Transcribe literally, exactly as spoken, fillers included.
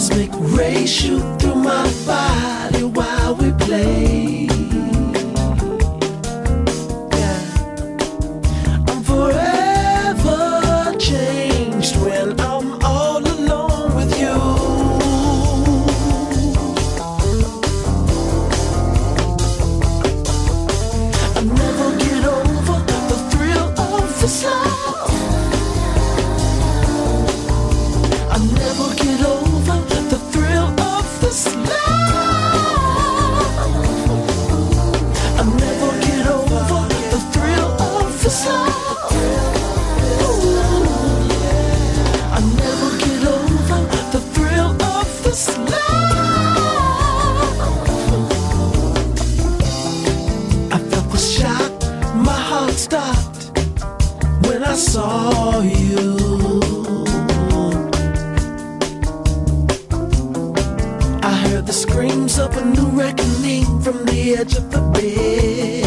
cosmic rays shoot through my body while we play. Yeah. I'm forever changed when I'm all alone with you. I never get over the thrill of this love. I never get over stopped when I saw you. I heard the screams of a new reckoning from the edge of the bed.